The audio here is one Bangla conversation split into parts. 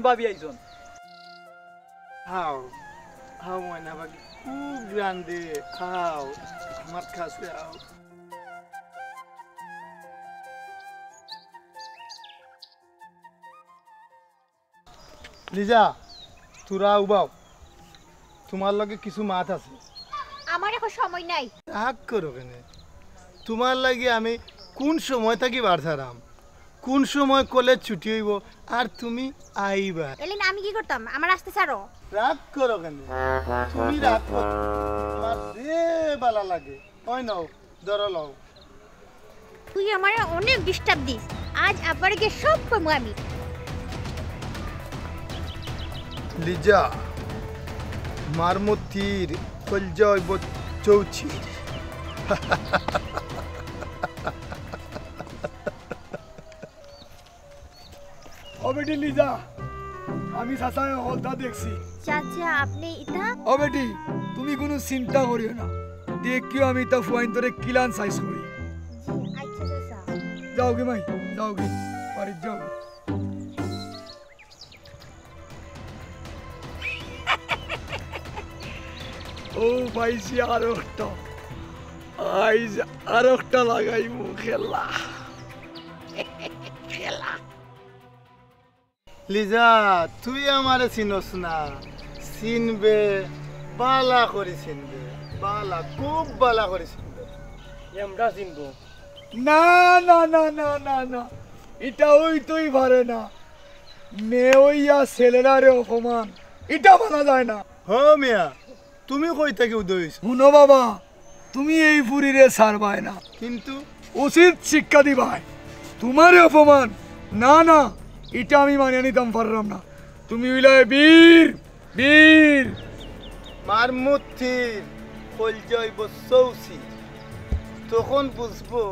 and Babi Aizon. How I never good grande, how Marcas out. Liza, to Raubau, to Malaga Kisumatas. আমার এখন সময় নাই রাগ করো কেন তোমার লাগি আমি কোন সময় থাকি বারছারাম কোন সময় কলেজ ছুটি হইব আর তুমি আইবা এলেন আমি কি করতাম আমার আসতে ছাড়ো রাগ করো কেন তুমি রাগ করো তোমার যে বালা লাগে ওই নাও ধরে নাও তুই আমারে অনেক ডিস্টার্ব দিস আজ আবার কি সব কমু আমি লিজা মারমো তীর Joy, but Jochi. Obedi Liza, Ami Sasa, all that dexy. Chacha, Abney Ita? Obedi, Tumigunu Sinta Horiona. Take you Amita Fuin to the Kilan size. I choose a doggy, my doggy, for a joke. Oh, my Ziarota. Eyes Arokta Lagai Mukela. Liza, tu yamare sinosna. Sinbe, Bala Horisinbe. Bala, Kub Bala Horisinbe. Yamda Sinbo. No. Itaui tui varena. Meoya Celerare of Oman. Itamanadana. Homia. তুমি কই থেকে উদয়ছ হুনো বাবা তুমি এই পুরীরে ছাড়বাই না কিন্তু উচিত শিক্ষা দিবাই তোমার অপমান না এটা আমি মানিয়ে নিতাম পারলাম না তুমি হইলায় বীর মারমুতি কলজয় বসৌসি তখন বুঝবো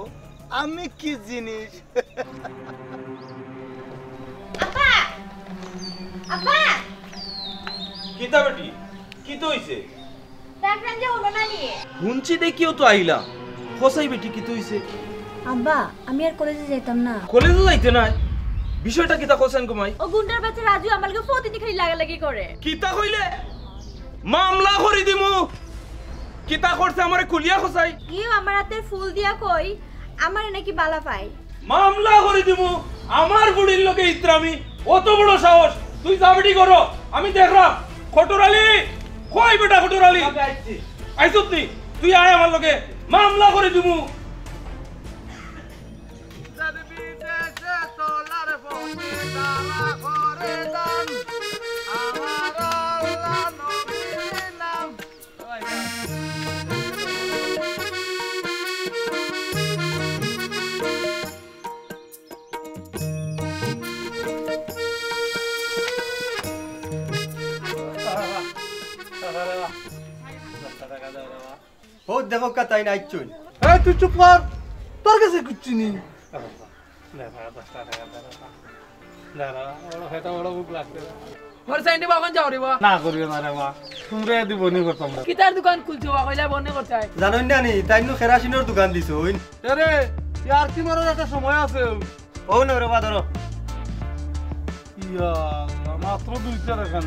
আমি কি জিনিস আপা আপা কিটা বেটি কি তো হইছে Background ja holo na ni. Hunchi dekhiyo to aila. Khosai beti kitu hoyse. Abba, ami ar college e jaitam na. College e jaite na. Bishoy ta kita khosan gomai. O gundar bache Raju amalke protidin khali laga lagi kore. Kita hoile mamla khori dimu. Kita khorche amare kuliya khosai. Kiu amar hater phul diya koi amare naki bala pai. Mamla khori dimu. Amar budir loke itrami. Oto bodo sahosh. Tui jabedi koro. Ami dekhra. Khotorali. কই বেটা ফটোরালি আইছস তুই তুই আয় আমার লগে মামলা করে দিমু জাদবি দেশে তোলার বনি দালা করে দান আমার আল্লাহ নবীর নাম Oh, the hook at I tune. I took you for Targas a good chin. What's the one Jariva? Nagurima. Who read the Boniva? Kitar to Gankutu, I never time. Zanundani, Tanu Herashino to Gandisoin. There, you are Timorata Somoya. Oh, no, Ravadoro. Yeah, I'm not through to each other.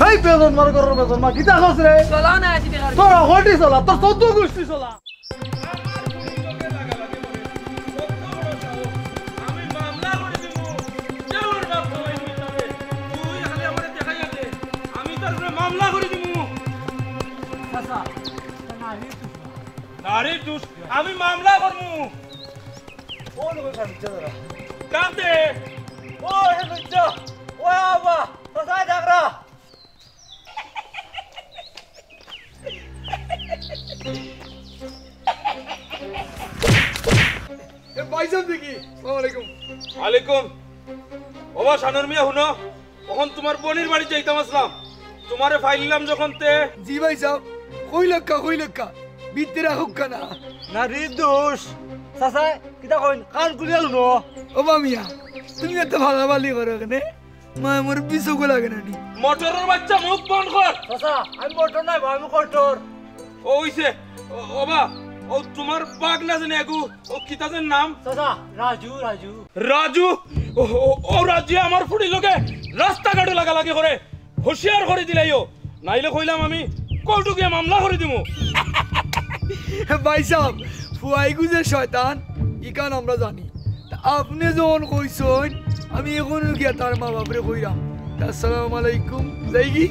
Hey, Pedro, Margot, Robert, Makita, Jose, Solana, Tora, Hortizola, Toto, Gustizola. I'm Mamla, Hey, Bison, Diki. Assalamualaikum. Alaikum. Oba Shanor Mia, Huno. Ohon, tumar bonir bari jaitam aslam. তোমারে ফাইললাম যখন তে জি ভাই সাহেব কই লক্কা বিতরা হুক্কা না না রে দোষ সাসা কিটা কইন কান গুলিয়াল নো ও মামিয়া তুমি এত ভাগাভাগি করো কেন মা মোর পিছু গো লাগে না নি মোটরের বাচ্চা মুখ বন্ধ কর সাসা আমি মোটর নাই ভাই আমি কটর ও হইছে ওবা ও তোমার বাগ না জানি আগু ও কিটা জান নাম সাসা রাজু রাজু রাজু ও ও রাজু আমার ফুড়ি লগে রাস্তা গাড়ি লাগা লাগি করে হুশিয়ার করে দিলাইও নাইলে কইলাম আমি কোর্টে মামলা করে দিমু ভাই সাহেব ফুয়াই গুজে শয়তান ইকান আমরা জানি আপনি যখন কইছেন আমি এখন গিয়া তার মা বাপরে কইরাম আসসালামু আলাইকুম যাইগি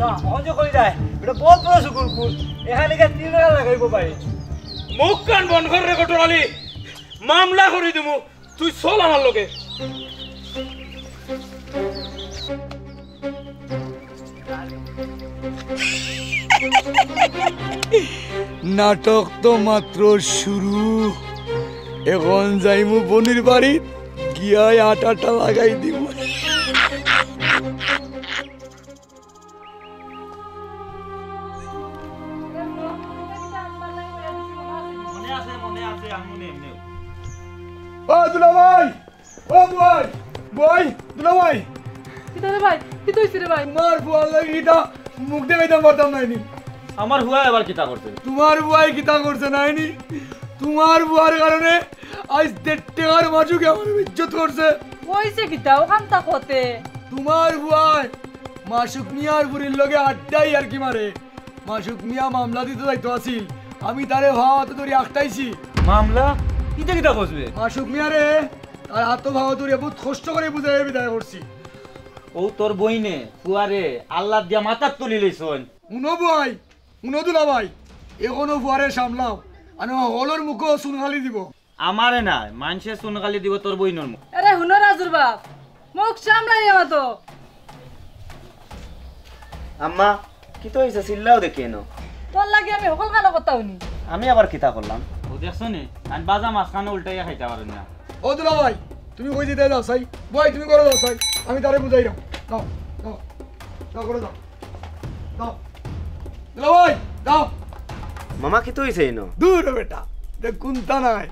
না ওজো কই যায় এটা বহুত বড় সুকুল কুল এখানে কে 3 টাকা লাগাইবো ভাই মুখ কান বন্ধ করে রে কটরালি মামলা করে দিমু তুই চল আমার লগে নাটক তো মাত্র শুরু এখন যাইমু বনির বাড়ি গিয়া আটাটা লাগাই দিব মুখ দেখাইতাম পারতাম নাইনি আমার বুয়া এবার কিতা করছে তোমার বুয়াই কিতা করছে নাইনি তোমার বুয়ার কারণে আজ দেড়টার মাজুকে আমার ইজ্জত করছে কইছে কিতা ওখানটা কতে তোমার বুয়াই মাশুক মিয়ার বুড়ির লগে আড্ডাই আর কি মারে মাশুক মিয়া মামলা দিতে যাইতো আছিল আমি তারে ভাত ধরে আটকাইছি মামলা কিতা কিতা কইবে মাশুক মিয়া রে আর হাত ভাও ধরে বহুত কষ্ট করে বুঝাই বিদায় করছি ও তোর বইনে ফুয়ারে আল্লাহ দিয়া মাথা তুলি লইছন উনো বই উনো দুলা ভাই এখনো ফুয়ারে সামলাও আনো হলর মুখো সুনগালি দিব আমারে না মানসে সুনগালি দিব তোর বইনর মুখ আরে হুনো রাজুর বাপ মুখ সামলাই আমা তো আম্মা কি তো হইছে সিল্লাও দেখেনো তোর লাগি আমি হকল কানো করতাওনি আমি আবার কিতা করলাম ও দেখছনি আন বাজা মাছ কানে উল্টাইয়া খাইতা পারেন না ও দুলা ভাই তুমি কই দিতে যাও সাই বই তুমি করো যাও সাই আমি তারে বুঝাই দাও দাও দাও দাও করে দাও দাও দাও ভাই দাও মামা কি তুই চাই না দূর বেটা তে কুনতা নাই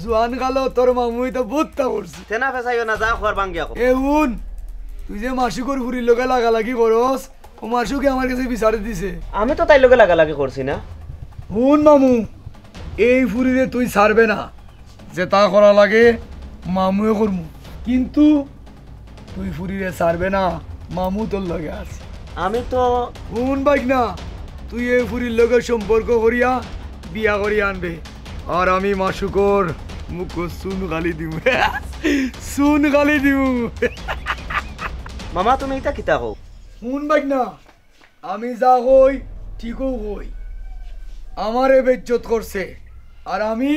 জওয়ান গালো তোর মামুই তো বুততা করছিস তেনা ফেসাইও না যা খর ভাঙিয়া কর এ হুন তুই যে মাসুকর পুরি লগে লাগা লাগি করস ও মাসুকে আমার কাছে বিচারে দিছে আমি তো তাই লগে লাগা লাগি করছি না হুন মামু এই পুরিরে তুই ছাড়বে না যে তা করা লাগে মামুয়ে করমু কিন্তু তুই ফুরিরে ছাড়বে না মামু তোর লগে আছে আমি তো হুন বাইক না তুই এই ফুরির লগে সম্পর্ক করিয়া বিয়া করিয়া আনবে আর আমি মাসুকর মুখ সুন গালি দিব সুন গালি দিব মামা তুমি এটা কিতা কও হুন বাইক না আমি যা কই ঠিকও কই আমারে বেজ্জত করছে আর আমি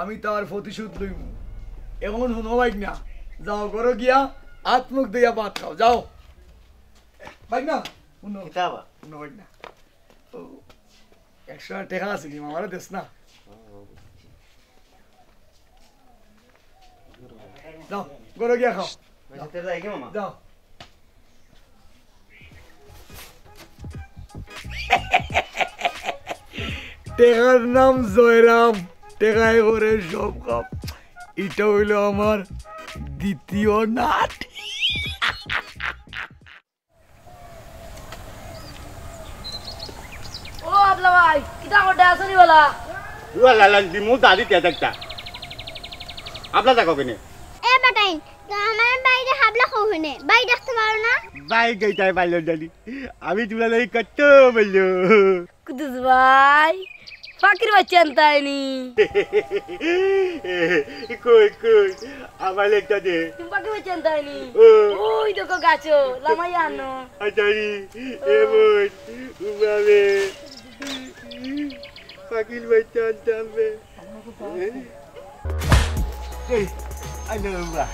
আমি তার প্রতিশোধ লইব এখন হুনো বাইক না যাও করো গিয়া আত্মক দিয়া ভাত খাও যাও বাইক না হুনো খাবা হুনো বাইক না ও 100 টাকা আছে কি মামারে দেস না যাও করো গিয়া খাও যেতে যাই কি মামা যাও তের নাম জয়রাম টেকায় করে সব খাও এটা হইল আমার দ্বিতীয় নাট ও আবলা ভাই কিটা করতে আসনি বলা দুয়া লালান দিমু দাদি তে দেখতা আবলা দেখো কেনে এ বেটাই আমার বাইরে হাবলা কোনে বাই দেখতে পারো না বাই গইতাই বাইলো জানি আমি তুলা নাই কত বললো কুদুস ভাই ফাকির বাচ্চান তাইনি কই কই আমারে একটা দে তুমি ফাকির বাচ্চান তাইনি ওই দেখো গাছো লামায়ানো আজারি এ বই উবাবে ফাকির বাচ্চান দামবে এই আইলো উবা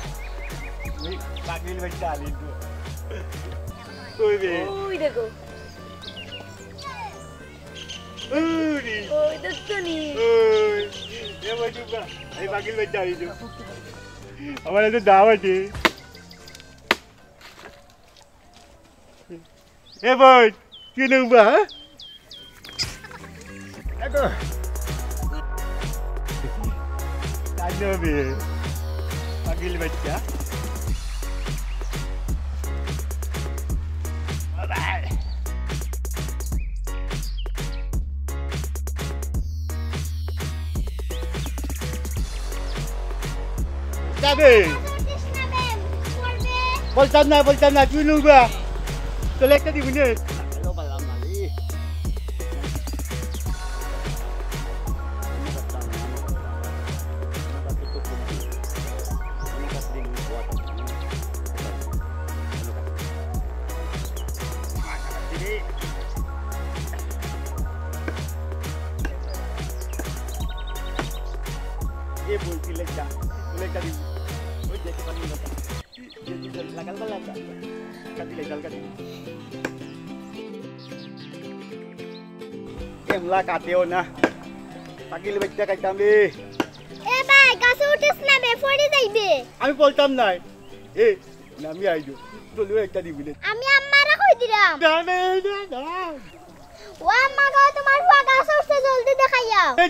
ফাকির বাচ্চা লিতো কই বে ওই দেখো Uri. Oh, itu seni. Ya, macam apa? Ayo panggil macam itu. Awalnya tu dawat je. Evan, you know what? Tanya bil, panggil baca. Bye. Tabe. Boleh tanah, you know what? Selekta di mana? Kemla kateo na, pakil bejja kaitam be. Eh bhai, kaise utis na be, phone ei be. Ami boltam na. Eh, nami aijo. Tolu ekta dibile. Ami ammara koi dilam. Na. O amma go tomar hua kaise utte jaldi dekhaiao. Eh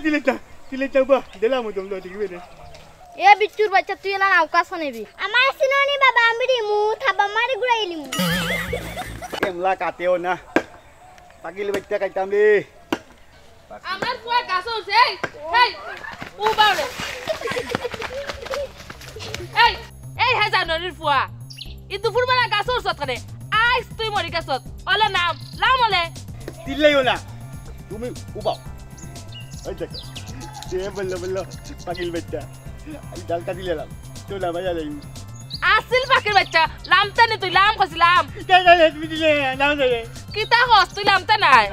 dile ta ba, dilam o tomlo dibe na. Eh bichur bachcha tu ela na ukasa nebi. Amar sinoni baba amri mu thaba mari gurai limu. Kemla kateo na, pakil bejja kaitam be. Amar kuah kasur, hey, ubah le, hey, hazar nolil kuah. Itu pun mana kasur sot kene. Ais tu mori kasut. Olah nam, lam oleh. Tidak yola, tumi ubah. Aja, dia bela panggil baca. Dal kadi lelam, tu lama ya lagi. Asil panggil baca, lam tan itu lam kasih lam. Tidak, lam tidak. Kita host tu lam tan ay.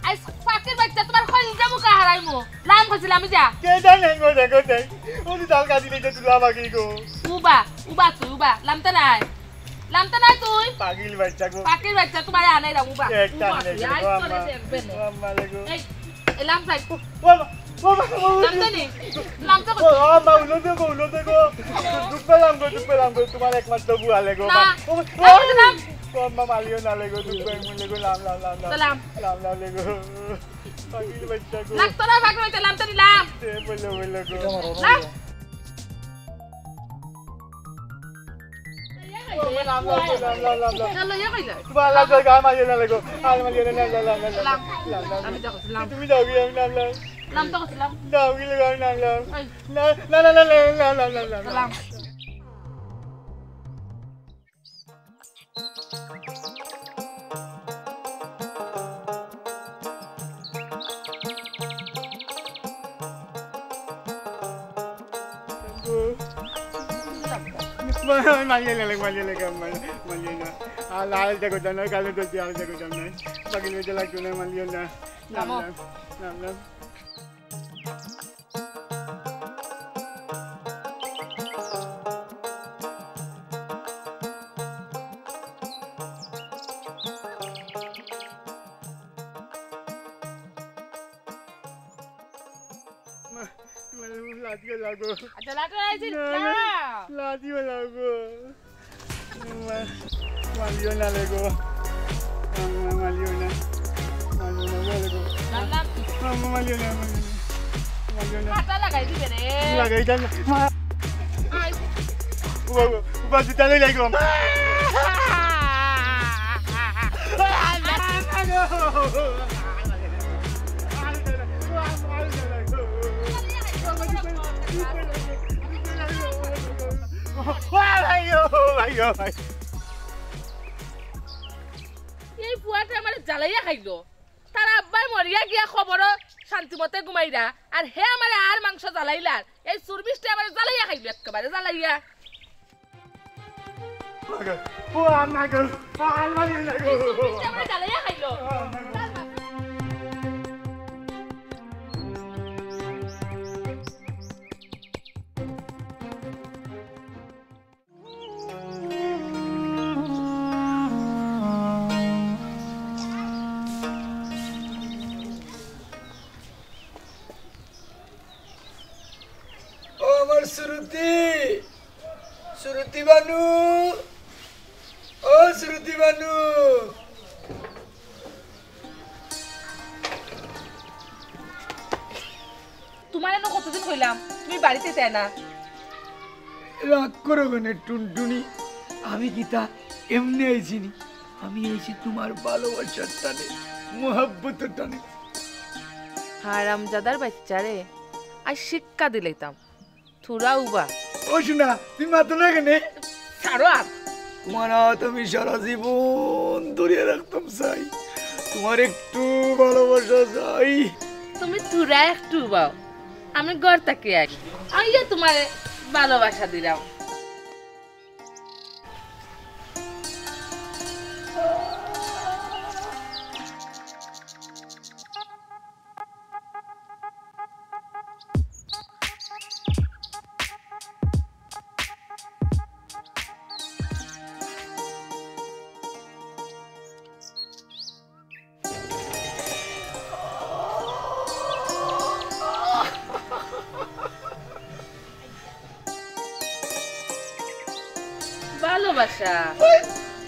Ais pakir baca tu baru kau jamu kaharaimu. Lam kau silam aja. Kita nengok. Orang tahu kau tidak jadi lama lagi ko. Ubah tu. Lam tanai tu. Pakir baca tu baru aneh dah ubah. Ubah. Lam tanai. Lam tanai. Mau ulun tu ko. Dupe lam ko. Tu baru ekmat tu buat lagi ko. Lam. Mama malion alego tu pengen lego lam. Salam. Lam lego. Panggil baca go. Nak tora pakai macam lam tadi lam. Boleh go. Lam. Lam. Kalau ya kau dah. Balas lego malion alego. Lam. Lam. Itu minat dia lam. Lam tu lam. Dah gila lam. Lam. Salam. Malian. Alal jago jangan, kalau tu dia jago jangan. Bagi dia lagi tu malian lah. Nama. Ada lagu. Maliona lagu. Maliona. Apa lagai di bene? Lagai dan. Ai. Ubah di tanah lagu. Wah, ayo. Ini buatnya mana jalan ya kayak lo. Tarabai moria kia khoborok, santi mote gumaida. Ar he mana ar mangsa jalan ilar. Ini surbis dia mana jalan ya kayak lo. Kembali jalan ya. Wah, naga. Almarian naga. Surbis dia mana jalan ya kayak lo. Suruti Banu. তোমার এমন কতদিন কইলাম তুমি বাড়িতে চাই না। রাগ করো না টুনটুনি, আমি গীতা এমনি আইছি নি, আমি আইছি তোমার ভালোবাসার টানে, মোহব্বতের টানে। হারামজাদার বাচ্চা রে, আর শিক্ষা দিলাইতাম থুরা উবা। ও শোনা তুমি মাতো না কেন? ছাড়ো আর তোমার তুমি সারা জীবন ধরিয়ে রাখতাম চাই, তোমার একটু ভালোবাসা চাই। তুমি থুরা একটু বাও, আমি ঘর তাকে আসি, আমি তোমার ভালোবাসা দিলাম। ভালোবাসা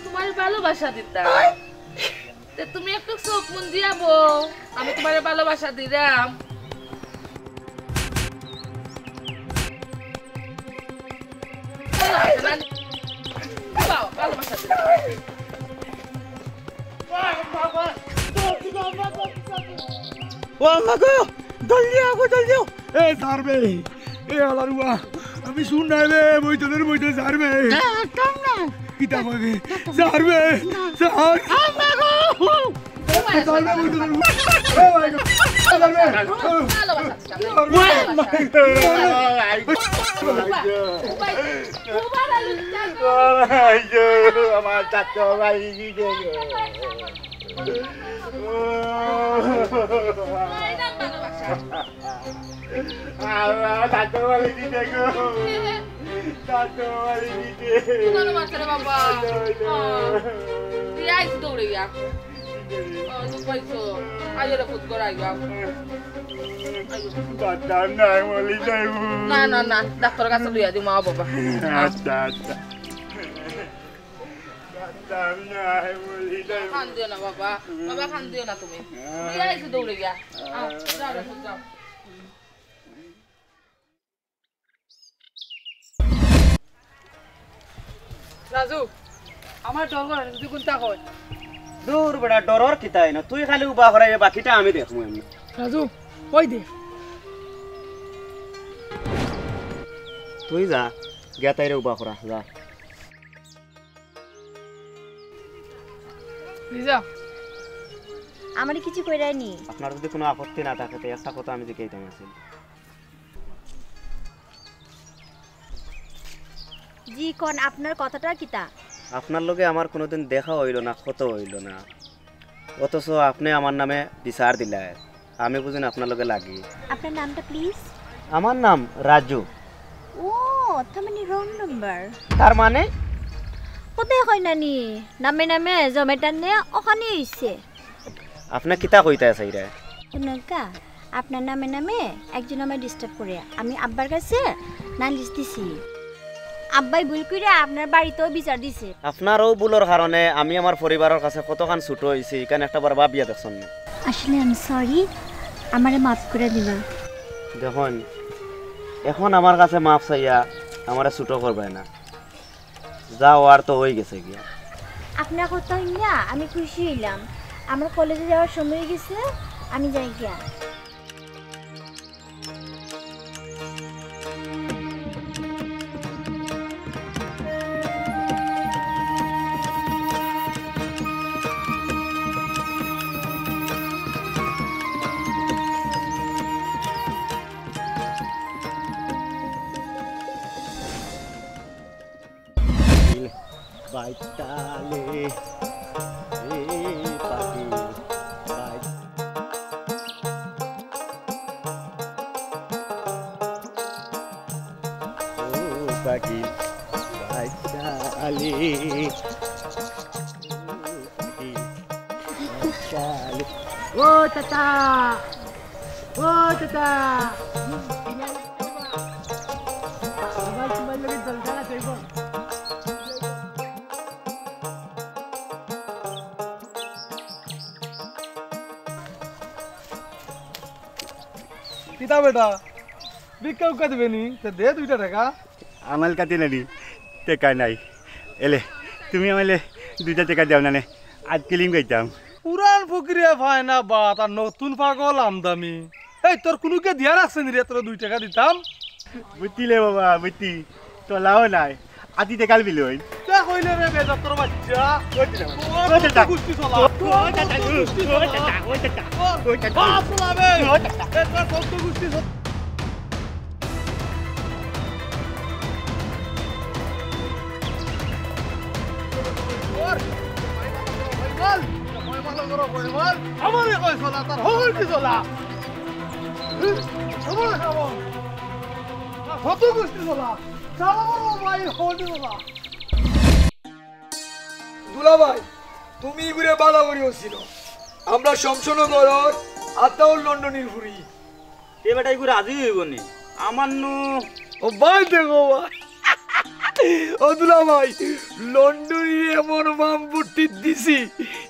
তোমার ভালোবাসা দিতাম, তুমি একটু চোখ মন দিয়াবো, আমি তোমার ভালোবাসা দিলাম। আমি শুন নাই রে, বইতলের বইতে ঝাড়বে কিতা বলবে ঝাড়বে ঝাড় আমা গো বইতলের বইতে আমার চাচা ভাই গিয়ে না ডাক্তার কাছে লইয়া দি মা বাবা। আচ্ছা আচ্ছা খান দিও না বাবা, বাবা খান দিও না, তুমি দৌড়ে গিয়া যাও। রাজু আমার ডর যদি কোনটা হয় দূর বেড়া, ডরর কিতাই না, তুই খালি উবা হরাই, বাকিটা আমি দেখবো। রাজু ওই দে তুই যা গিয়া তাইরে উবা হরা যা। লিজা আমার কিছু কইরাই নি, আপনার যদি কোনো আপত্তি না থাকে তো একটা কথা আমি জিজ্ঞাসা করতে চাই। জি কোন আপনার কথাটা কিতা? আপনার লগে আমার কোনোদিন দেখা হইল না, কত হইল না, অথচ আপনি আমার নামে বিচার দিলেন। আমি বুঝিনা আপনার লগে লাগি। আপনার নামটা প্লিজ? আমার নাম রাজু। ও তুমি নি রং নাম্বার। তার মানে কোতে কই নানি নামে নামে জমেটার নে ওখানে হইছে। আপনি কিতা কইতা চাইরা? শুনকা আপনার নামে নামে একজন আমায় ডিস্টার্ব করে, আমি আব্বার কাছে নালিশ দিছি, আব্বাই ভুল করে আপনার বাড়িতেও বিচার দিছে। আপনারও ভুলের কারণে আমি আমার পরিবারের কাছে কতখান ছোট হয়েছি, এখানে একটা বার ভাবিয়া দেখছেন না? আসলে আমি সরি, আমারে মাফ করে দিবেন। দেখুন এখন আমার কাছে মাফ চাইয়া আমারে ছোট করবে না, যাও আর তো হয়ে গেছে গিয়া। আপনার কথা না আমি খুশি হইলাম, আমার কলেজে যাওয়ার সময় গেছে, আমি যাই গিয়া। किता बेटा बिकव कद बेनी ते दे दुटा टाका आमल काती नडी ते काय नाही एले तुम्ही आमले दुटा टाका देवना ने आज किलिम गयताम पुरान फुकरिया फायना बात आ नतुन पागल आमदामी ए तोर कुनु के दिया राखसन रे तोर 2 टाका दिताम बुतीले बाबा बुती तो लाओ नाय आदी ते काल बिलोय ते होइले रे बे डॉक्टर बच्चा होइले टाका कुस्ती चला होइले टाका बाप लावे ए तो सब कुस्ती আমারে কই সোলা তার হল কি সোলা সোলা খাবো কত গুষ্টি সোলা চালা বড় ভাই হল কি সোলা দুলা ভাই তুমি ঘুরে বালা করি হছিল আমরা শমশনগর আতাউল লন্ডনের ঘুরি এ বেটাই ঘুরে আজি হইবনি আমার নু ও ভাই দেখো ভাই ও দুলা ভাই লন্ডনে এমন মাম বুটি দিছি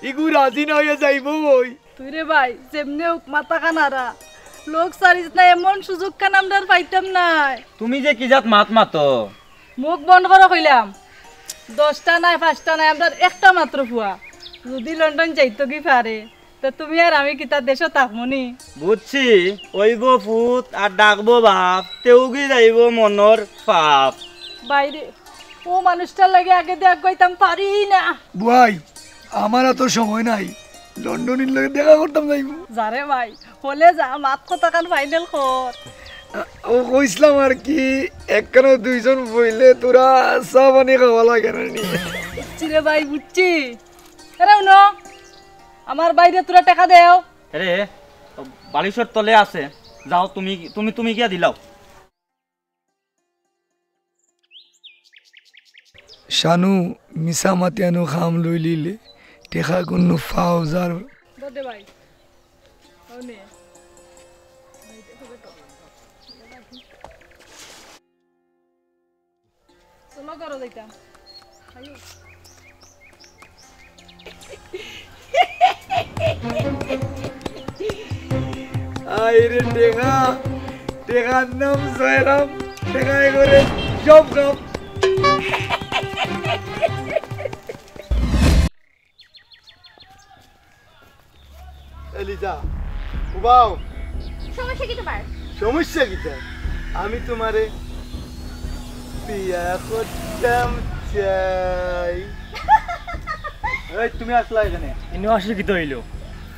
ইগু রাজি না হয়ে যাইবো ওই তুই রে ভাই যেমনে ওক মাথা কানারা লোক সারিস না এমন সুযোগ কান আমরা পাইতাম না তুমি যে কি জাত মাত মাতো মুখ বন্ধ করে কইলাম 10টা নাই 5টা নাই আমরা একটা মাত্র ফুয়া যদি লন্ডন যাইতো কি পারে তো তুমি আর আমি কি তার দেশে থাকমনি বুঝছি ওইগো ফুত আর ডাকবো বাপ তেউগি যাইবো মনর পাপ বাইরে ও মানুষটা লাগে আগে দেখ কইতাম পারি না ভাই আমার তো সময় নাই লন্ডনের লগে দেখা করতাম যাইবো যারে ভাই হলে যা মাত কথা কান ফাইনাল কর ও কইছলাম আর কি একখানে দুইজন বইলে তোরা সাবানি খাওয়া লাগে না নি চিরে ভাই বুঝছি আরে উনো আমার বাইরে তোরা টাকা দেও আরে বালিশর তলে আছে যাও তুমি তুমি তুমি কি দিলাও শানু মিসা মাতিয়ানো খাম লই লিলে টেখা গুনু ফাউজার দদে ভাই ওনে চলো করো যাইতাম আইও আইরে টেখা টেখার নাম জয়রাম টেখাই করে জব জব Liza, wow. সমস্যা কি তোমার? সমস্যা কি তা? আমি তোমারে বিয়া করতাম চাই। এই তুমি আসলা এখানে। ইনি আসলে কি হইলো?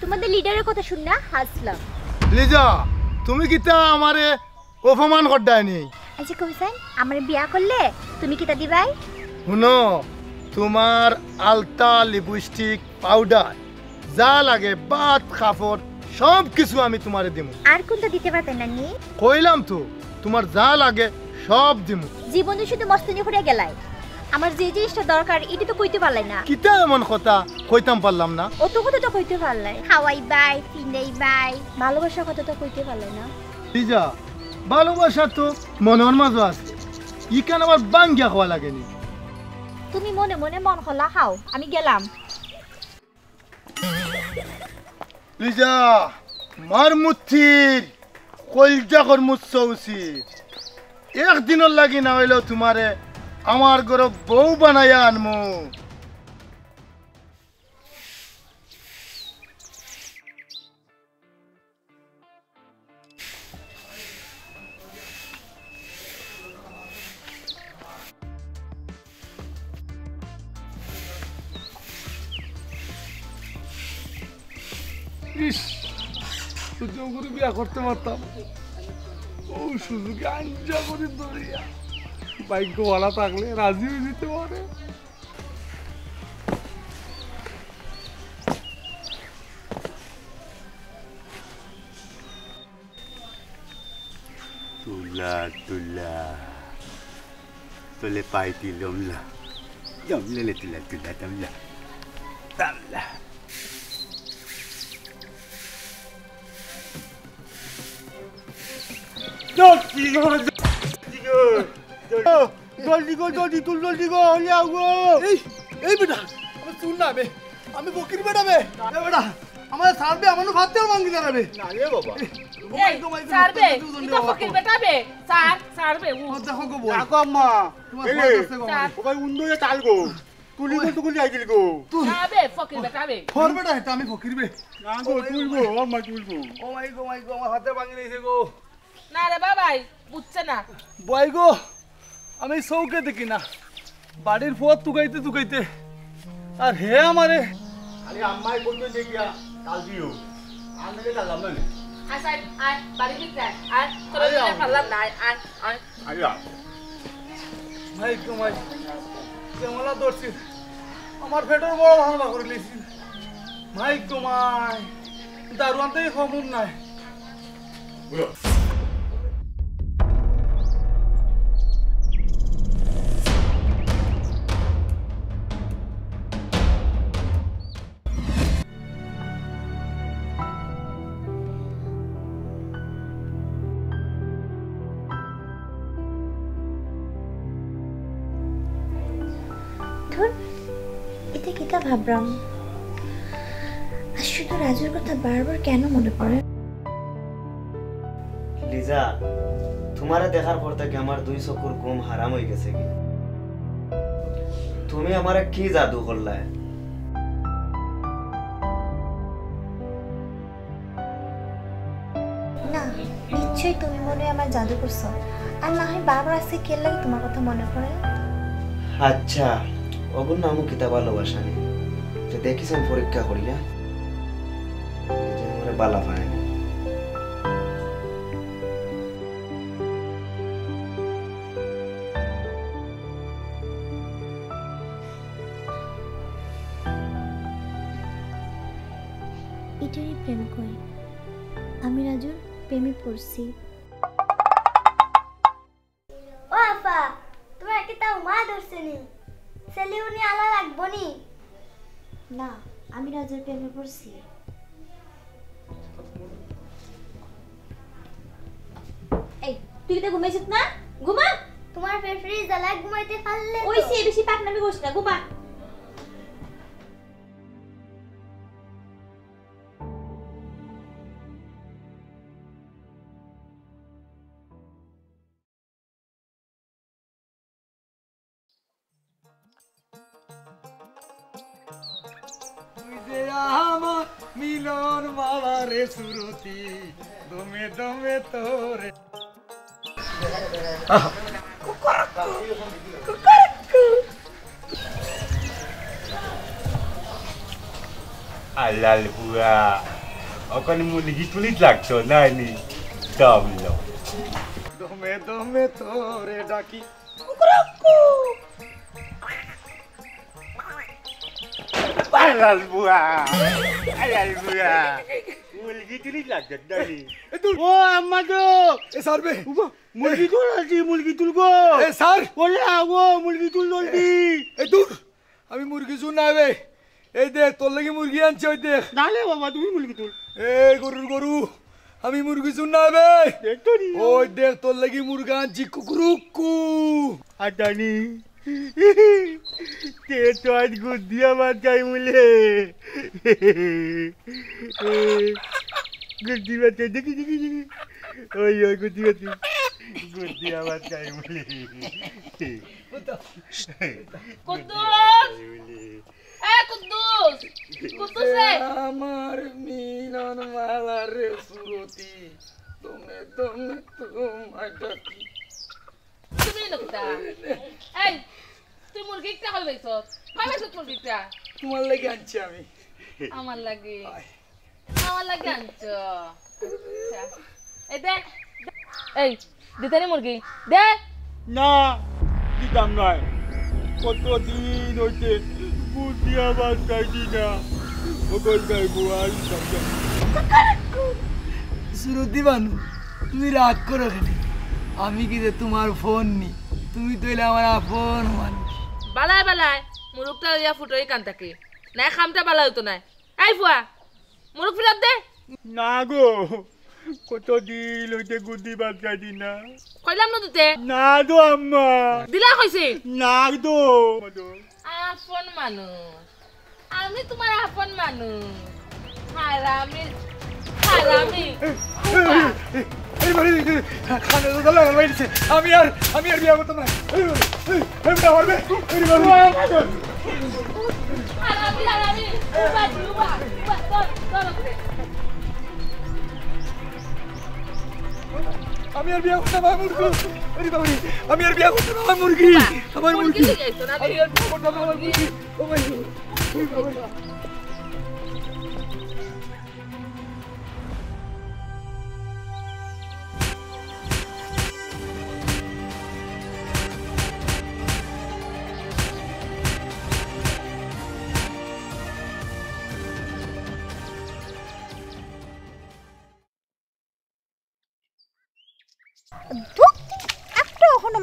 তোমাদের লিডারের কথা শুন না হাসলাম। Liza, তুমি কি তা আমারে অপমান করদাইনি? আচ্ছা কইছেন, আমারে বিয়া করলে তুমি কি তা দিবাই? শুনো, তোমার আলতা লিপস্টিক পাউডার যা লাগে ভাত খাফর সব কিছু আমি তোমারে দিমু আর কোনটা দিতে পারতেন না নি কইলাম তো তোমার যা লাগে সব দিমু জীবনে শুধু মস্তানি করে গেলাই আমার যে জিনিসটা দরকার এটা তো কইতে পারলাই না কিটা এমন কথা কইতাম পারলাম না অত কথা তো কইতে পারলাই হাওয়াই বাই পিনাই বাই ভালোবাসা কথা তো কইতে পারলাই না লিজা ভালোবাসা তো মনের মাঝে আছে ই কেন আমার বাঙ্গা খাওয়া লাগেনি তুমি মনে মনে মন খোলা খাও আমি গেলাম লিজা মার মুথির কলজা কর মুছসির একদিন লাগি না হইলো তোমারে আমার গরব বউ বানায়া আনমু সুযোগের বিয়া করতে পারতাম ও সুযোগে আঞ্জা করে দৌড়িয়া ভাগ্যওয়ালা থাকলে রাজি হয়ে যেতে পারে তুলা তুলা তোলে পাইতি লমলা জমলে তুলা তুলা তামলা তামলা আমি বকির বেড়াবে আমার সারবে আমার ভাত মাঙ্গি দাঁড়াবে না রে বাবা I I said, I ভাবলাম শুধু রাজুর কথা বারবার কেন মনে পড়ে লিজা তোমারে দেখার পর থেকে আমার দুই চোখের ঘুম হারাম হয়ে গেছে কি তুমি আমারে কি জাদু করলে না নিশ্চয়ই তুমি মনে আমার জাদু করছো আর না হয় বারবার আসে কেন লাগে তোমার কথা মনে পড়ে আচ্ছা ওগুন নামও কিতা ভালোবাসা নেই যে দেখিছেন পরীক্ষা করিয়া যে আমারে বালা পায় না এটাই প্রেম কই আমি রাজুর প্রেমে পড়ছি ও আপা তোমার কিতা মা দর্শনী সেলিউনি আলা লাগবো নি না আমি রাজুর প্রেমে পড়ছি এই তুই তো ঘুমাইছিস না ঘুমা তোমার ফেফরি জ্বালা ঘুমাইতে পারলে ওই সে বেশি পাকনামি করিস না ঘুমা Alal pula. Aku ni mula gitu lihat cona ini. Damlo. Dome dome tore daki. Kukuraku. Alal pula. Mulgi tu lihat jeda ni. Wah, amado. Sar be. Mulgi tu lagi mulgi tu go. Sar. Bola go mulgi tu lagi. Dur. Abi mulgi suna be. এই দেখ তোর লাগি মুরগি আনছি ওই দেখ নালে বাবা তুমি মুরগি তুল এই গরুর গরু আমি মুরগি শুনাবে দেখ তো নি ওই দেখ তোর লাগি মুরগা আনছি কুকুরুকু আদানি তে তো আজ গুদিয়া মার যাই মুলে গুদিয়া তে দেখি দেখি ওই ওই গুদিয়া তে গুদিয়া মার যাই মুলে Kuddus Eh Kudus, Kudus eh. Amar milan malare suruti, tome tome toma daki. Tumi nukta. Eh, tu murgi kita kalau besok, kalau besok murgi kita. Amal lagi ancam ini. Amal lagi ancam. Eh dek, eh di mana murgi? Dek? Nah, di damai. Kotor di noite. Budia baskadina, bagai buah saja. Kakakku, suruh dibanu. Tumi rat korang ni. Ami kita tuar phone ni. Tumi tu ialah mana phone mana. Balai balai, muruk tu dia futoi kan tak ke? Naya kham tu balai tu naya. Aifua, muruk filat deh. Nago, kotor di lote gudi baskadina. Kau dalam tu teh? Nado amma. Dila kau sih? Nado. Afon manus, Ami tu marah afon manus. Haram ni, আমি আর বিয়া করতে না মুরগি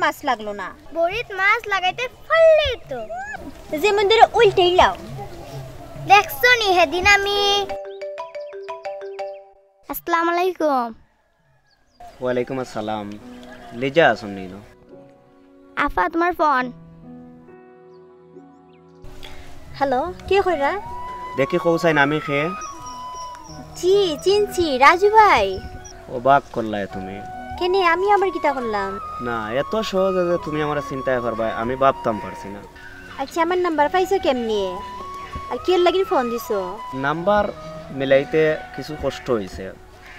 মাছ লাগলো না বড়িত মাছ লাগাইতে ফললে তো যে মন্দিরে উল্টেই লাও দেখছো নি হেদিন আমি আসসালামু আলাইকুম ওয়া আলাইকুম আসসালাম লিজা শুনিলো আফা তোমার ফোন হ্যালো কি কইরা দেখি কৌসাই নামে খে জি চিনছি রাজু ভাই অবাক করলায় তুমি কেন আমি আবার কিটা করলাম না এত সহজ যে তুমি আমার চিন্তায় করবা আমি ভাবতাম পারছি না আচ্ছা আমার নাম্বার পাইছো কেমনে আর কি লাগি ফোন দিছো নাম্বার মিলাইতে কিছু কষ্ট হইছে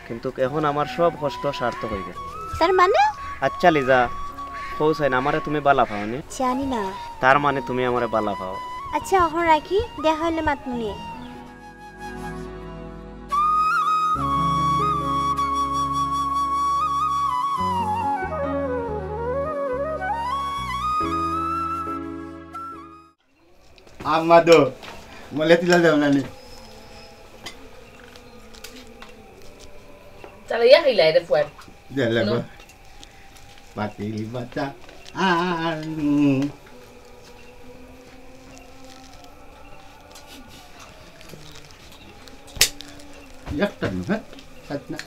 কিন্তু এখন আমার সব কষ্ট সার্থক হই গেছে তার মানে আচ্ছা লিজা কইছাইন আমারে তুমি বালা পাওনি জানি না তার মানে তুমি আমারে বালা পাও আচ্ছা এখন রাখি দেখা হইলে মাতমুনি Amado, melihat tidak ada nani. Kalau ya hilai depan. Jalan apa? Mati libata. Ya terima. Satna,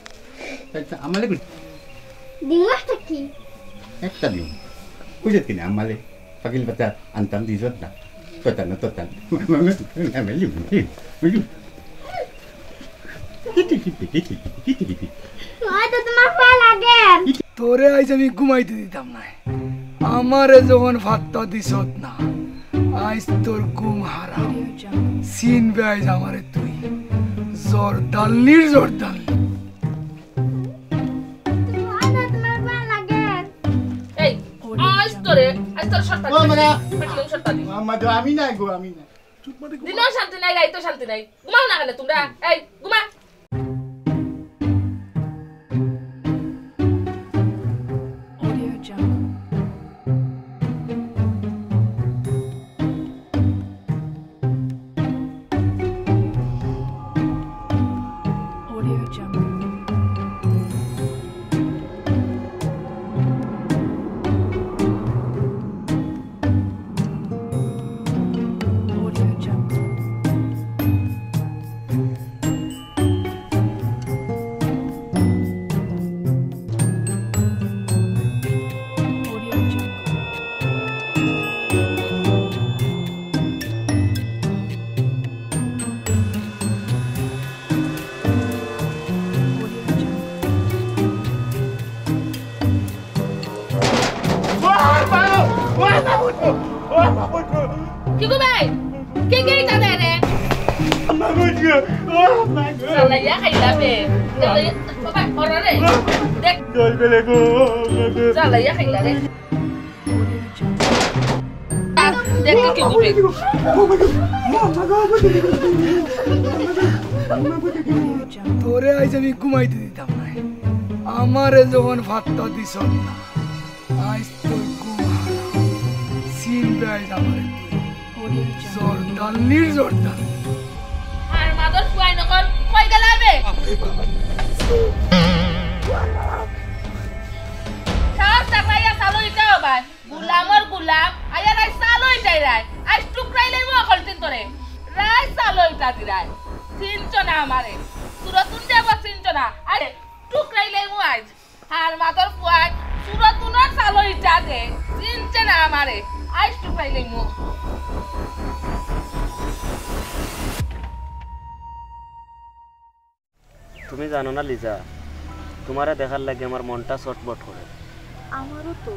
satna amale. Dinglah taki. Ya terima. Kujat kini amale. Pagi libata antam di sana. Total. তোরে আইজ আমি ঘুমাইতে দিতাম না আমারে যখন ফাত্তা দিছত না আইজ তোর ঘুম হারাম সিনবে আইজ আমারে তুই জোরদালির জোরদাল Audio jump. তোরে আইজ আমি ঘুমাইতে দিতাম না আমারে যখন ভাতটা দিছ না আইজ তোর ঘুম হারাম সিনবে আইজ আমারে জোরদার নির্জোরদার আর মাদর কুয়াই নকল কই গেলাবে সাসা পায়া সালই দাও ভাই গুলামর গুলাম আয়া রাই সালই দাই রাই আজ টুকরাইলে মো কলতিন তোরে রাই সালই দাদি রাই সিনচনা আমারে সুরতুনটা বা সিনচনা আরে টুকরাইলে মো আজ আর মাদর কুয়াই সুরতুনর সালই দাদে সিনচনা আমারে আজ টুকরাইলে মো তুমি জানো না লিজা তোমারে দেখার লাগে আমার মনটা ছটফট করে আমারও তো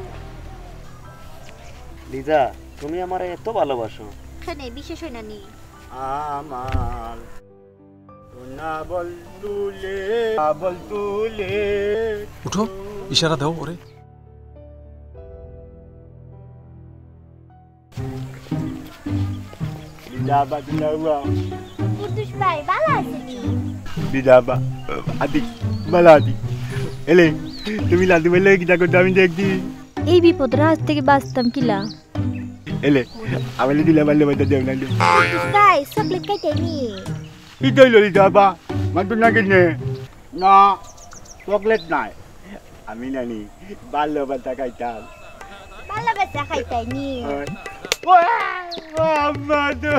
লিজা তুমি আমারে এত ভালোবাসো কেন বিশেষ হয় না নি আমার না বল তুলে উঠো ইশারা দাও ওরে Bidaba dilawa. Putus baik balas ni. Bidaba, adik, baladi. Ele, tumi la tumi le kita kau tamin dekti. Ini bipodra asyik bahas tamkila. Ele, awalnya dilawa le mata dia nanti. Putus baik, sebelak kita ni. Itu lho bidaba, mantu nak ni. Na, chocolate naik. Amina ni, balo bata kita. Balo bata kita ni. Wah, mama tu.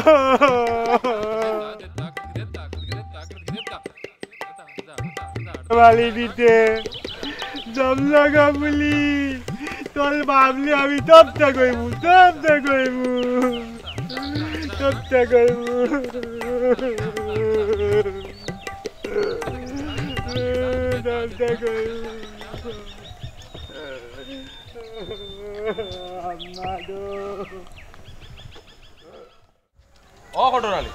Kembali bete, jamlah kembali. Tol babli, kami top tak kau ibu. Mama tu. Oh, kau dorali.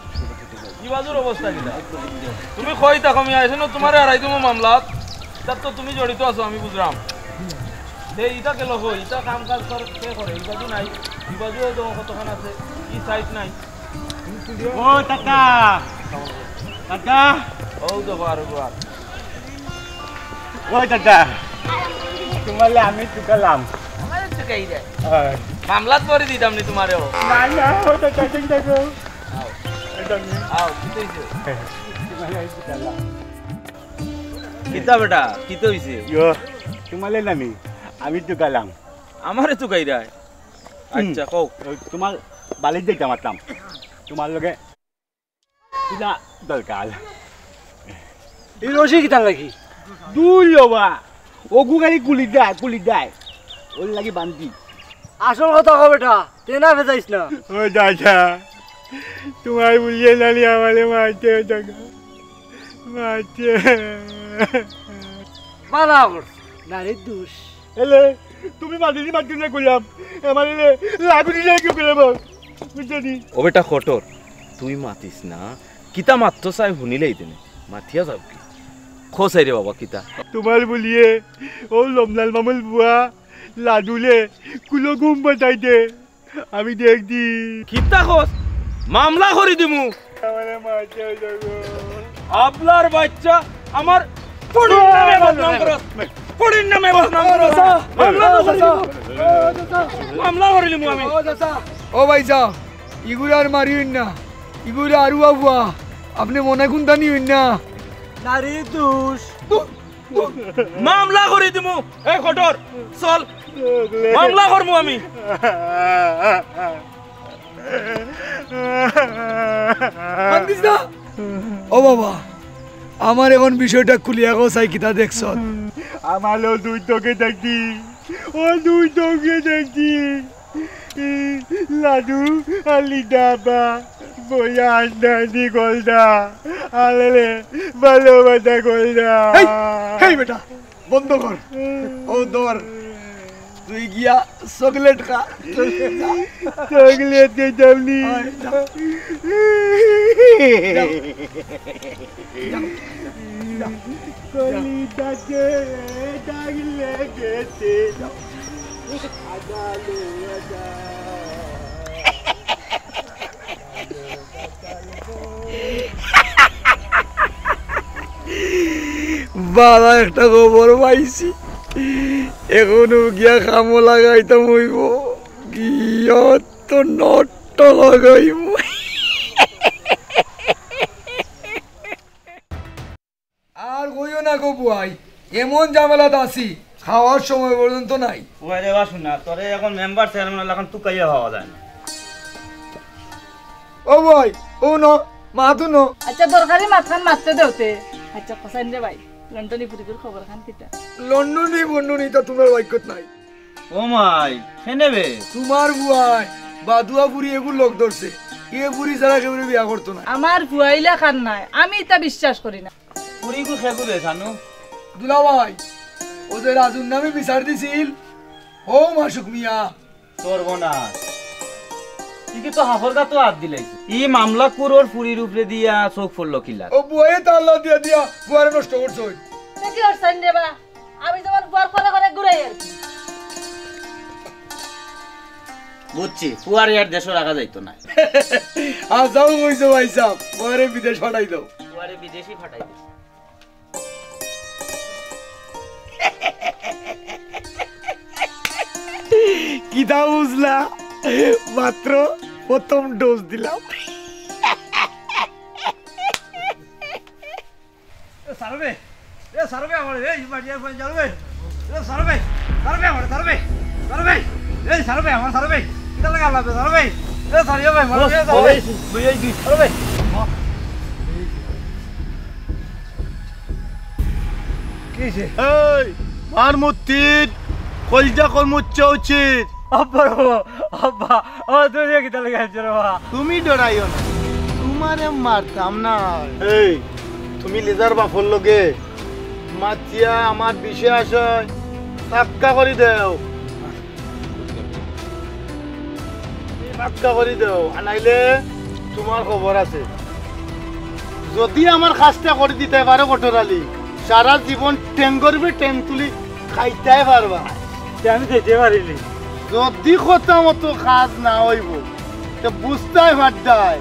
Ini baru robos tadi dah. Tumi koi tak kami ayah, seno tumare arai tumu mamlat. Tapi tumi jodi tu aswami Buzram. Deh, ita kelo koi, ita kam kas kor kekor. Ita tu naik. Ini baru tu orang kau kanan se. Ini side naik. Oh, tata. Oh, tu baru. Oh, tata. Tumar le, kami tu kalam. Kami tu kai deh. Mamlat baru di dalam ni tumare. Naya, oh tata cing cing. Kita beta, kita isi. Yo, cuma le nami. Amit tu galang. Amar itu gaya. Acha kau. Cuma balik dek jamatam. Cuma loge. Ina dalgal. Irosi kita lagi. Dulu ba. Ogu kali kulit dai. Orang lagi bandi. Asal kau tak kau beta. Tiada beta isna. Oh jaja. तुम्हारी बुलिये नलिया वाले मारते हो जगह मारते मारा बोल नारे दूस हेलो तुम्हीं मारती नहीं गुलाब हमारे ले लागू नहीं जाएगी गुलाब मुझे नहीं ओ बेटा खोटोर तू ही मारती है ना किता मारतो साहब होने ले इतने मारतिया साहब की खो सही रे बाबा किता तुम्हारी बुलिये ओ लम्बल मामल बुआ लाडूले कुलोगुम बताई दे अभी देख दी किता खोस मामला खोरी दिमू। आपलार बच्चा, हमार पुड़िन्ना में बस नाम करो। मामला खोरी दिमू हमें। ओ भाई साहब, इगुरार मारियो इन्ना, इगुरार आरुआ हुआ, अपने मोना कुंडा नहीं इन्ना। नारी दूस। मामला खोरी दिमू, एक होटल, साल, मामला खोर मु हमें। মানদিসা ও বাবা আমার এখন বিষয়টা খুলিয়া গোছাই কিটা দেখছ আমারও দুই তোকে দেখি লাডু আলি দাবা বয়া আন্ডানি গোলদা আলেলে ভালো বাটা গোলদা হেই বেটা বন্ধ কর ও দর তুই গিয়া চকলেট খা চকলেট দে জামলি কলি দাকে দাগলে গেতে আদালে বাবা একটা গোবর পাইছি এখনো গিয়া খামো লাগাইতাম হইব গিয়া তো নট লাগাইব আর কইও না গো ভাই এমন ঝামেলা দাসি খাওয়ার সময় পর্যন্ত নাই ওরে বাবা শুন না তোরে এখন মেম্বার চেয়ারম্যান লাগান তুকাইয়া হওয়া যায় না ও ভাই ও না মাতুন আচ্ছা দরকারি মাথান মারতে দেউতে আচ্ছা পছন্দ রে ভাই লন্ডনি পুরিপুর খবর খান কিটা লন্ডনি তো তোমার বাইকত নাই ও মাই কেনেবে তোমার বুয়াই বাদুয়া পুরি এগু লোক ধরছে এ পুরি যারা কেউ বিয়া করতে না আমার বুয়াইলা খান নাই আমি তা বিশ্বাস করি না पूरी को खेकू दे सानू दुला भाई ओदे राजू नामे बिसारदी सील ओ माशुक मिया तोर बोनास इके तो हाफर का तो हाथ दिले ई मामला कुरोर पूरी रूप रे दिया चोक फुल्लो किला ओ बोए ताला दिया दिया गुआर नष्ट कर सोई ते की हसन रे बा आमी जवन गुआर फला करे गुराई বুঝছি পুয়ার ইয়ার দেশে রাখা যাইতো না আ যাও কইছো ভাই সাহেব পুয়ারে বিদেশ পাঠাই দাও পুয়ারে বিদেশই পাঠাই দাও কি দাও উজলা মাত্র প্রথম ডোজ দিলাম এ সারবে আমারে এই মাটিয়ার ফোন জ্বালবে এ সারবে আমারে সারবে আমার সারবে এটা লাগা লাগবে সারবে এ সারিও ভাই মারো এ সারবে দুই এই দুই সারবে কিছে এই মারমুতি কলজা কলমুচৌচি আব্বা আব্বা ও দুনিয়া কি লাগা জরা তুমি ডরাইও না তোমারে মারতাম না এই তুমি লিজার বা ফল লগে মাতিয়া আমার বিশ্বাস হয় টাক্কা করি দাও করি দাও আনাইলে তোমার খবর আছে যদি আমার কাজটা করে দিতে পারো কঠোরালি সারা জীবন ট্যাং করবে ট্যাং তুলি খাইতে পারবা আমি যেতে পারিনি যদি কথা মতো কাজ না হইব তো বুঝতে পারতাই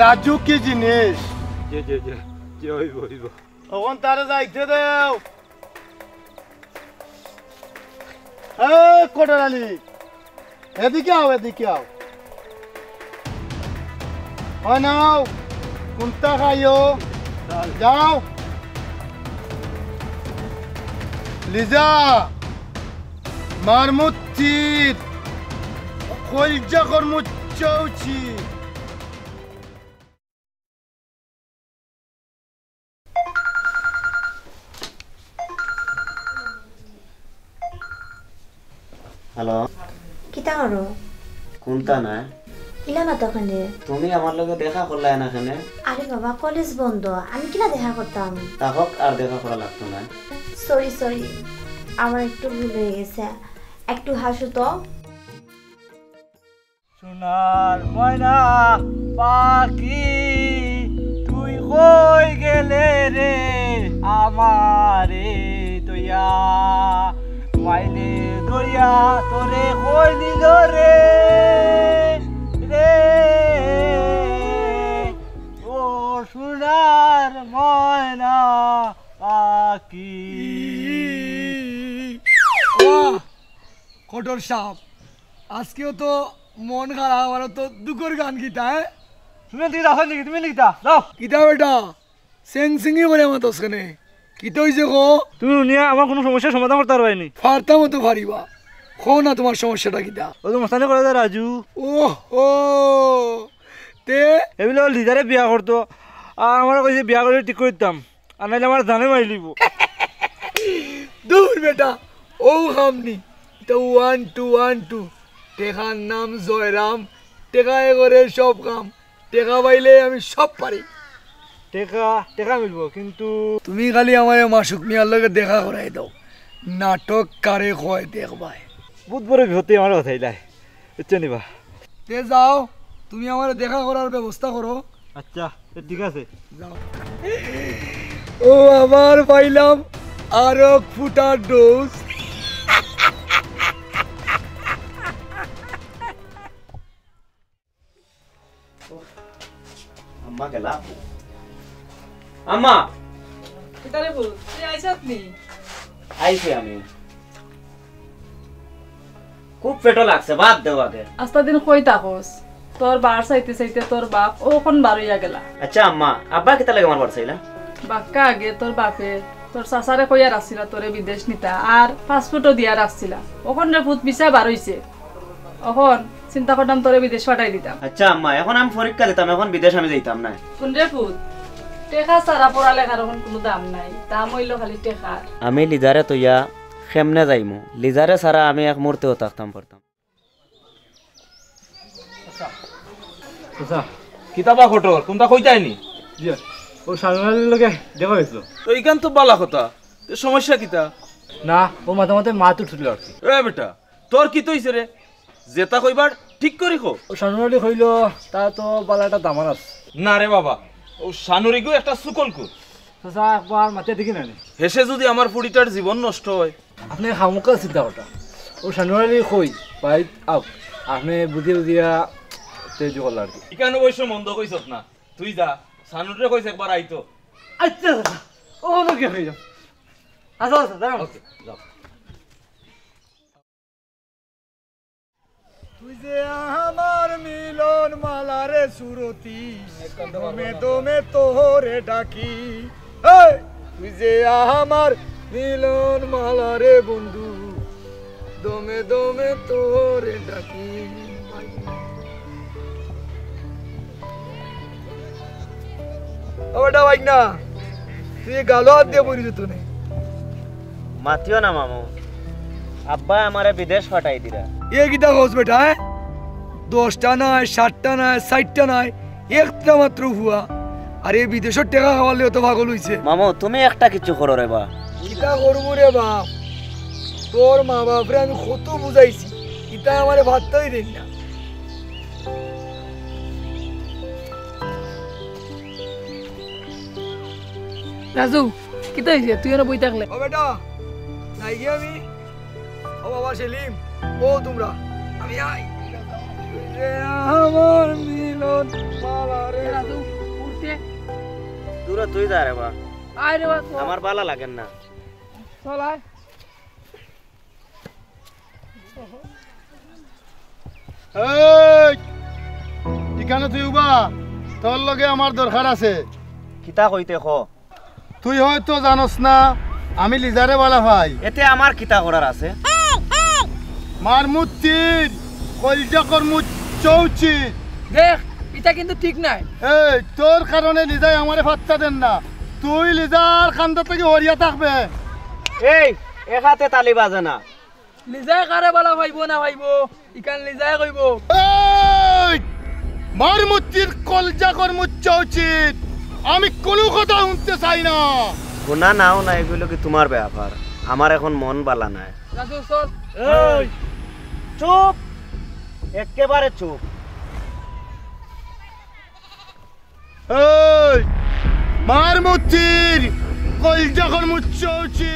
রাজু কি জিনিস তখন তারা যাইতে দেও কঠোরালি এদিকে আও Anau, punta kayo. Jauh. Liza, marmut tit, kolja kormut chauchi. Halo. Kita oro. Kunta na? ইলানা দোকানে তুমি আমার লগে দেখা করলা না কেন আরে বাবা কলেজ বন্ধ আমি কিনা দেখা করতাম তাহক আর দেখা করা লাগতো না সরি আমার একটু ভুল হয়ে গেছে একটু হাসো তো সোনার ময়না পাখি তুই কই গেলে রে আমারে দয়া মাইলে দরিয়া তোরে কই নিল রে Oh, sunar moina aki. Oh, kotor shop. Askeo to mon khara wala to dukhor gaan kita hai. Tumne likha hai nahi? Tumne likha? Lao. Kita beta. Sing singi bole mat uskne. Kito ise ko. Tu niya amar kono samasya samadhan korte parbe ni. Farta moto bhari ba. কোনা তোমার সমস্যাটা কিটা ও তো মস্তানি করে রাজু ওহো তে এবিলো লিজারে বিয়া করতো আর আমরা কইছে বিয়া করে ঠিক করতাম আর নাইলে আমার জানে মাইলিবো দূর বেটা ও হামনি তো 1212 টেকার নাম জয়রাম টেকায় করে সব কাম টেকা পাইলে আমি সব পারি টেকা টেকা মিলবো কিন্তু তুমি খালি আমারে মাশুক মিয়ার লগে দেখা করাই দাও নাটক করে কয় দেখবাই বহুত বড় ভূতে আমার উঠাইলাই বুঝছো নিবা তে যাও তুমি আমার দেখা করার ব্যবস্থা করো আচ্ছা ঠিক আছে যাও ও আবার পাইলাম আর এক ফুটা ডোজ আম্মা গেল আম্মা কিতারে বল তুই আইছ আপনি আইছি আমি খুব পেটো লাগছে বাদ দাও আগে আস্তা দিন কই তাকস তোর বার সাইতে সাইতে তোর বাপ ও কোন বারইয়া গেল আচ্ছা আম্মা আব্বা কিতা লাগে আমার বলছিলা বাক্কা আগে তোর বাপে তোর সাসারে কইয়া রাছিলা তোরে বিদেশ নিতা আর পাসপোর্টও দিয়া রাছিলা ওখন রে ভূত বিচা বার হইছে ওখন চিন্তা করতাম তোরে বিদেশ পাঠাই দিতাম আচ্ছা আম্মা এখন আমি পরীক্ষা দিতাম এখন বিদেশ আমি যাইতাম না কোন রে ভূত টেকা সারা পড়ালে কারণ কোনো দাম নাই দাম হইলো খালি টেকা আমি লিজারে তো ইয়া কেমনে যাইমু লিজারে সারা আমি এক মুহূর্তে থাকতাম পড়তাম আচ্ছা কিতাবা খটর তোমরা কই যাইনি জি ও সামনের লগে দেখা হইছো তো ইখান তো বালা কথা তো সমস্যা কিতা না ও মাথাতে মাথা উঠছিল আর কি এ বেটা তোর কি হইছে রে জেতা কইবার ঠিক করি কো ও সামনের হইলো তা তো বালাটা দামান আছে না রে বাবা ও সামনের গো একটা সুকলকু সাসা একবার মাথা দেখি না হেসে যদি আমার পুরিটার জীবন নষ্ট হয় আপনি হামুকা চিন্তা ওটা ও সামনের কই ভাই আপ আপনি বুঝি বুঝিয়া তেজ হল আর কি ইখানে বৈশ মন্দ কইছত না তুই যা সানুরে কইছে একবার আইতো আচ্ছা ও লগে হই যাও আসো আসো দাঁড়াও ওকে যাও তুই যে আমার মিলন মালারে সুরতি মে দমে তোরে ডাকি এই তুই যে আমার মিলন মালারে বন্ধু দমে দমে তোরে ডাকি ওটা ভাই না তুই গালো হাত দিয়ে পড়িস তুই মাতিও না মামু আব্বা আমারে বিদেশ পাঠাই দিরা এ কিটা হোস বেটা 10টা না 7টা না 7টা না একটা মাত্র হুয়া আরে বিদেশের টাকা খাওয়ালে তো পাগল হইছে মামু তুমি একটা কিছু করো রে বা কিটা করব রে বা তোর মা বাপরে আমি কত বুঝাইছি কিটা আমারে ভাতই দেন না রাজু কিটা হইছে তুই এনে বই থাকলে ও বেটা নাই গে আমি ও বাবা সেলিম ও তোমরা আমি আই রে আমার মিলন পালা রে রাজু উঠতে দূর তুই যা রে বা আয় রে বা আমার পালা লাগেন না চল আয় এই ঠিকানা তুই উবা তোর লগে আমার দরকার আছে কিটা কইতে খ তুই হয়তো জানোস না আমি লিজারে বলা ভাই এতে আমার কিতা করার আছে মার মুতি কলজা করমুত চৌচি দেখ এটা কিন্তু ঠিক নাই এই তোর কারণে লিজাই আমারে ফাটতা দেন না তুই লিজার কান্দা থেকে হরিয়া থাকবে এই একাতে তালি বাজানা লিজাই কারে বলা ভাইবো না ভাইবো ইকান লিজাই কইবো এই মার মুতির কলজা করমুত চৌচি আমি কোনো কথা শুনতে চাই না গুণা নাও না এগুলো কি তোমার ব্যাপার আমার এখন মন বালা নাই চুপ একেবারে চুপ মার মুচির যখন মুচ্ছি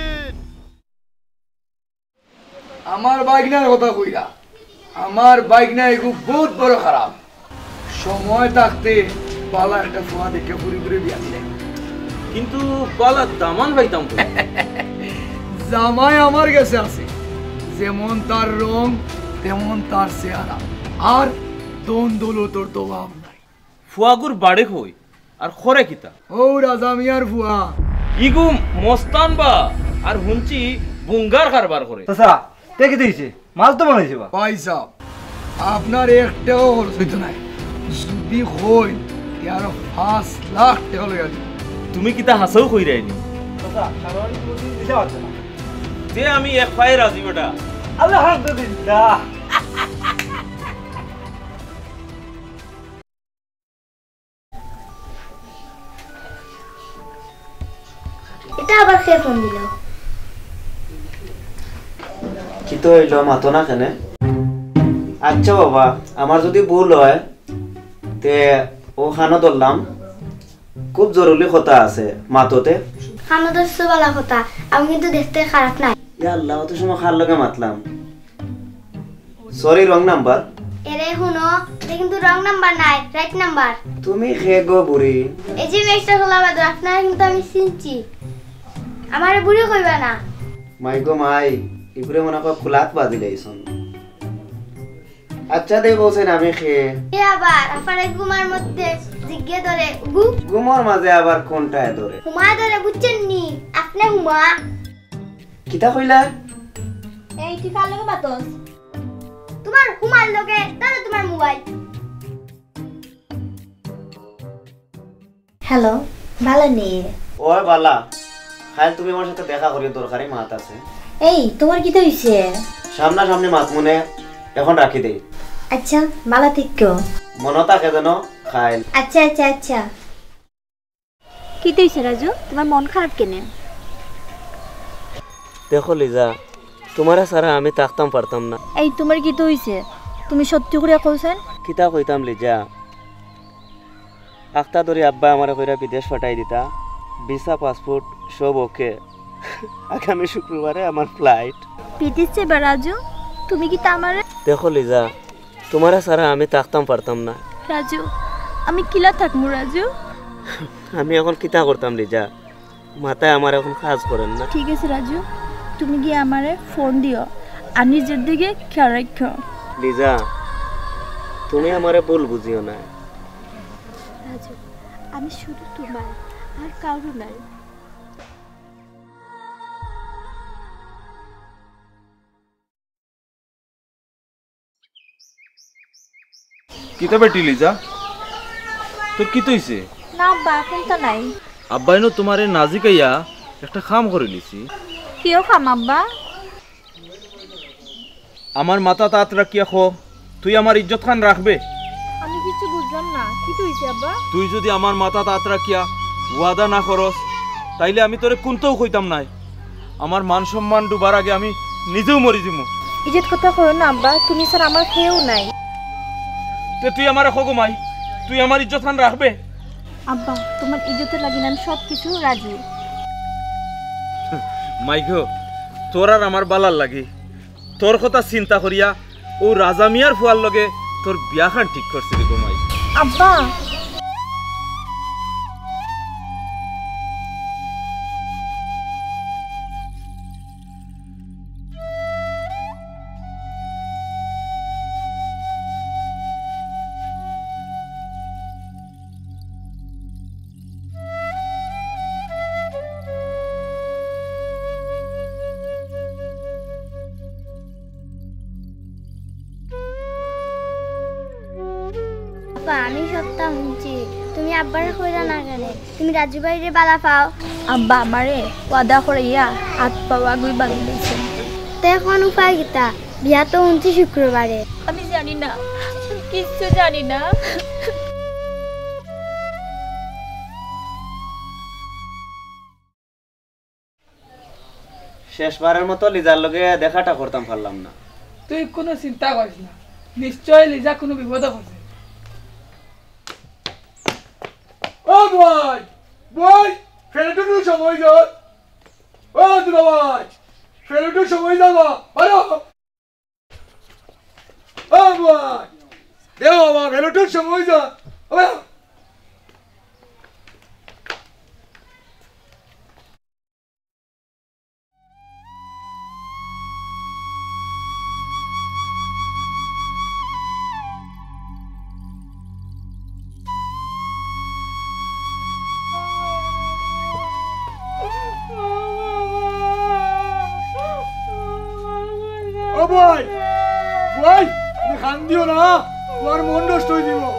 আমার বাইক না কথা কইরা আমার বাইক না এগুলো বহুত বড় খারাপ সময় থাকতে পালা একটা ফোয়া দেখে ঘুরে ঘুরে বিয়া দিলে কিন্তু পালা দামান পাইতাম জামাই আমার কাছে আছে যেমন তার রং তেমন তার চেহারা আর দন দৌলতর দবাব নাই ফুয়াগুর বাড়ি হই আর খরে কিতা ও রাজা মিয়ার ফুয়া ইগু মস্তান বা আর হুঞ্চি বুঙ্গার কারবার করে চাচা দেখে দিয়েছে মাল তো বানাইছে বা ভাই সাহেব আপনার একটাও হল হইতো নাই যদি হই यारो 5 लाख टेको लगा तुम्ही किता हसो কই রাইনি কথা সাধারণ বুঝি দিশা হচ্ছে না যে আমি এক পায়ে রাজি বেটা আল্লাহ হাক দিন দা এটা আবার কে ফোন দিল কি তো হইলো মাতো না কেন আচ্ছা বাবা আমার যদি ভুল হয় তে ও খানো দললাম খুব জরুরি কথা আছে মাতোতে খানো দসে वाला কথা আমি কিন্তু দেখতে খারাপ নাই ইয়া আল্লাহ তো সময় খাল লাগা মাতলাম সরি রং নাম্বার এরে হুনো এটা কিন্তু রং নাম্বার নাই রাইট নাম্বার তুমি খেগো বুড়ি এই যে মেসটা খোলাবা রাখনা কিন্তু আমি চিনছি আমারে বুড়ি কইবা না মাই গো মাই ইগুরে মনে কর খোলাত বাজি লাইছন আচ্ছা দেবছেন আমি খেয়ে এ আবার আপারে ঘুমার মধ্যে জিগে ধরে ঘুমর মাঝে আবার কোনটায় ধরে ঘুমায় ধরে বুঝছেন নি আপনি ঘুমা কিটা কইলা এই কি কার লগে বাতস তোমার ঘুমার লগে ধরে তোমার মোবাইল হ্যালো ভালো নি ওই বালা খালি তুমি আমার সাথে দেখা করিও দরকারি মাত আছে এই তোমার কি হইছে সামনা সামনে মাত মনে এখন রাখি দেই আচ্ছা মালা ঠিক কো মনতা কেন খাইল আচ্ছা আচ্ছা আচ্ছা কি কি হইছে রাজু তোমার মন খারাপ কেন দেখো লিজা তোমার সারা আমি থাকতাম পারতাম না এই তোমার কি হইছে তুমি সত্যি করে কইছেন কিতা কইতাম লিজা আক্তা ধরে আব্বা আমারে কইরা বিদেশ পাঠাই দিতা ভিসা পাসপোর্ট সব ওকে আগামী শুক্রবারে আমার ফ্লাইট পিটিছে রাজু তুমি কি আমারে দেখো লিজা তোমার সারা আমি থাকতাম পারতাম না রাজু আমি কিলা থাকমু রাজু আমি এখন কিতা করতাম লিজা মাথায় আমার এখন কাজ করেন না ঠিক আছে রাজু তুমি কি আমারে ফোন দিও আমি নিজের দিকে খেয়াল রাখো লিজা তুমি আমারে ভুল বুঝিও না রাজু আমি শুধু তোমার আর কারো নাই কিতা বেটি লিজা তোর কি হইছে না বাপন তো নাই আব্বাইনো তোমারে নাজিকাইয়া একটা খাম করে লিছি কিও খাম আব্বা আমার মাথা তাত রাখিয়া খো তুই আমার इज्जत খান রাখবে আমি কিছু বুঝলাম না কি হইছে আব্বা তুই যদি আমার মাথা তাত রাখিয়া ওয়াদা না করস তাইলে আমি তোরে কোনটাও কইতাম না আমার মান সম্মান ডুবার আগে আমি নিজেও মরে যামু इज्जत কথা কইও না আব্বা তুমি স্যার আমার কেউ নাই তে তুই আমারে খো গো মাই তুই আমার इज्जत খান রাখবে আব্বা তোমার इज्जत লাগি না সব কিছু রাজি মাইগো তোর আর আমার বালার লাগি তোর কথা চিন্তা করিয়া ও রাজা মিয়ার ফুয়ার লগে তোর বিয়া খান ঠিক করছিলি গো মাই আব্বা আমি সবটা মুছি তুমি আব্বার কইরা না গেলে তুমি রাজু ভাইরে বালা পাও আব্বা আমারে ওয়াদা করিয়া হাত পাওয়া গই বাঁধিছে তখন উপায় গিতা বিয়া তো 29 শুক্রবারে আমি জানি না কিচ্ছু জানি না শেষবারের মতো লিজার লগে দেখাটা করতাম পারলাম না তুই কোনো চিন্তা করিস না নিশ্চয় লিজা কোনো বিপদে পড়ছে Oh boy! Boy! Try to do some noise. Oh, do the watch. Try to do some noise. Hello. Oh boy! Hello, boy. Try to do some noise. Hello. Boy, boy, me khandiyo na, war mondo stoi dibo.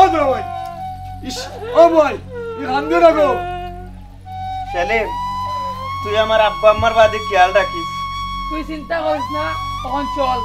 Oh boy, ish, oh boy, me khandiyo na go. Shalim, tu yamar abba ammar badi khyal rakhish. Koi chinta korish na, tokhon chol.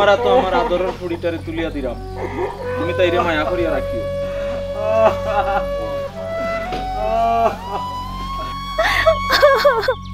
তোমারা তো আমার আদরের ফুড়িটারে তুলিয়া দিলাম তুমি তাই রে মায়া করিয়া রাখিও